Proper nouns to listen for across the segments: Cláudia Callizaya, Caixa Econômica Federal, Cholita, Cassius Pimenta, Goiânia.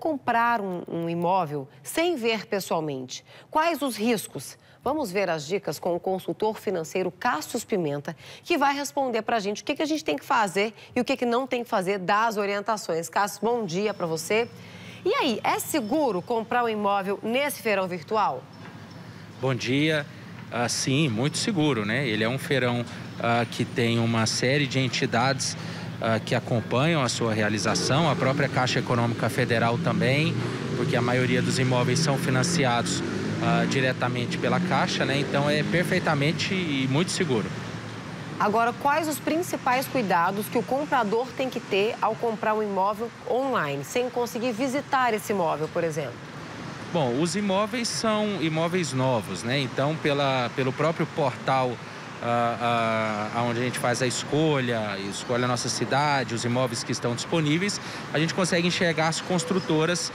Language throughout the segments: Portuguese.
comprar um imóvel sem ver pessoalmente? Quais os riscos? Vamos ver as dicas com o consultor financeiro Cassius Pimenta, que vai responder para a gente o que a gente tem que fazer e o que não tem que fazer, dar as orientações. Cassius, bom dia para você. E aí, é seguro comprar um imóvel nesse feirão virtual? Bom dia. Sim, muito seguro, né? Ele é um feirão que tem uma série de entidades que acompanham a sua realização, a própria Caixa Econômica Federal também, porque a maioria dos imóveis são financiados diretamente pela Caixa, né? Então é perfeitamente e muito seguro. Agora, quais os principais cuidados que o comprador tem que ter ao comprar um imóvel online, sem conseguir visitar esse imóvel, por exemplo? Bom, os imóveis são imóveis novos, né? Então, pelo próprio portal onde a gente faz a escolhe a nossa cidade, os imóveis que estão disponíveis, a gente consegue enxergar as construtoras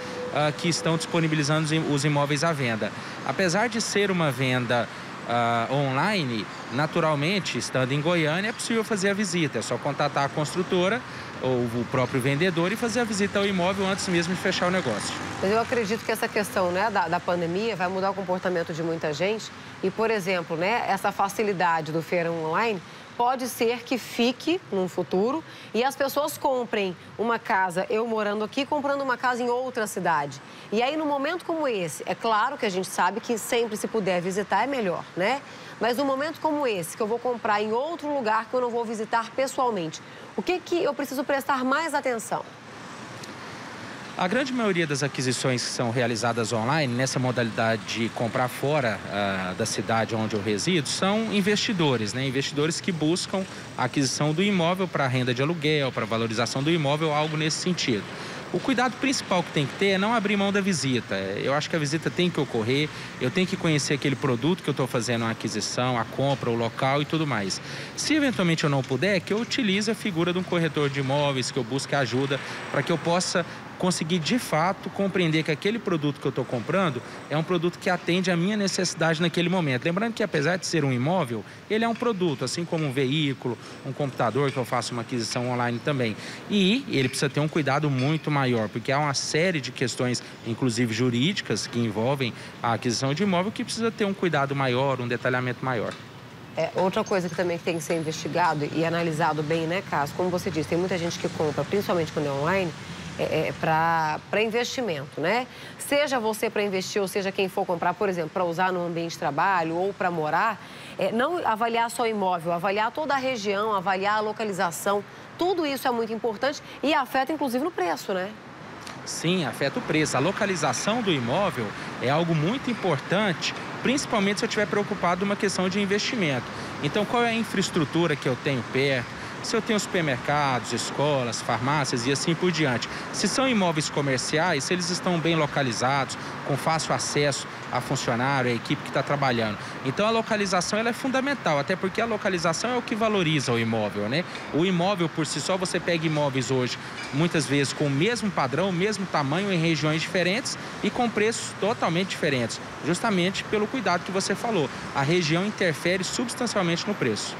que estão disponibilizando os imóveis à venda. Apesar de ser uma venda online, naturalmente, estando em Goiânia, é possível fazer a visita, é só contatar a construtora ou o próprio vendedor e fazer a visita ao imóvel antes mesmo de fechar o negócio. Mas eu acredito que essa questão, né, da pandemia vai mudar o comportamento de muita gente e, por exemplo, né, essa facilidade do feirão online pode ser que fique no futuro e as pessoas comprem uma casa, eu morando aqui, comprando uma casa em outra cidade. E aí, num momento como esse, é claro que a gente sabe que sempre se puder visitar é melhor, né? Mas num momento como esse, que eu vou comprar em outro lugar que eu não vou visitar pessoalmente, o que eu preciso prestar mais atenção? A grande maioria das aquisições que são realizadas online, nessa modalidade de comprar fora da cidade onde eu resido, são investidores, né? Investidores que buscam a aquisição do imóvel para renda de aluguel, para valorização do imóvel, algo nesse sentido. O cuidado principal que tem que ter é não abrir mão da visita. Eu acho que a visita tem que ocorrer, eu tenho que conhecer aquele produto que eu estou fazendo, a aquisição, a compra, o local e tudo mais. Se eventualmente eu não puder, que eu utilize a figura de um corretor de imóveis, que eu busque ajuda para que eu possa conseguir, de fato, compreender que aquele produto que eu estou comprando é um produto que atende à minha necessidade naquele momento. Lembrando que, apesar de ser um imóvel, ele é um produto, assim como um veículo, um computador, que eu faço uma aquisição online também. E ele precisa ter um cuidado muito maior, porque há uma série de questões, inclusive jurídicas, que envolvem a aquisição de imóvel, que precisa ter um cuidado maior, um detalhamento maior. Outra coisa que também tem que ser investigado e analisado bem, né, Cassius? Como você disse, tem muita gente que compra, principalmente quando é online, para investimento, né? Seja você para investir ou seja quem for comprar, por exemplo, para usar no ambiente de trabalho ou para morar, não avaliar só o imóvel, avaliar toda a região, avaliar a localização, tudo isso é muito importante e afeta inclusive no preço, né? Sim, afeta o preço. A localização do imóvel é algo muito importante, principalmente se eu estiver preocupado com uma questão de investimento. Então, qual é a infraestrutura que eu tenho perto? Se eu tenho supermercados, escolas, farmácias e assim por diante. Se são imóveis comerciais, se eles estão bem localizados, com fácil acesso a funcionário, a equipe que está trabalhando. Então, a localização ela é fundamental, até porque a localização é o que valoriza o imóvel, né? O imóvel, por si só, você pega imóveis hoje, muitas vezes, com o mesmo padrão, o mesmo tamanho, em regiões diferentes e com preços totalmente diferentes, justamente pelo cuidado que você falou. A região interfere substancialmente no preço.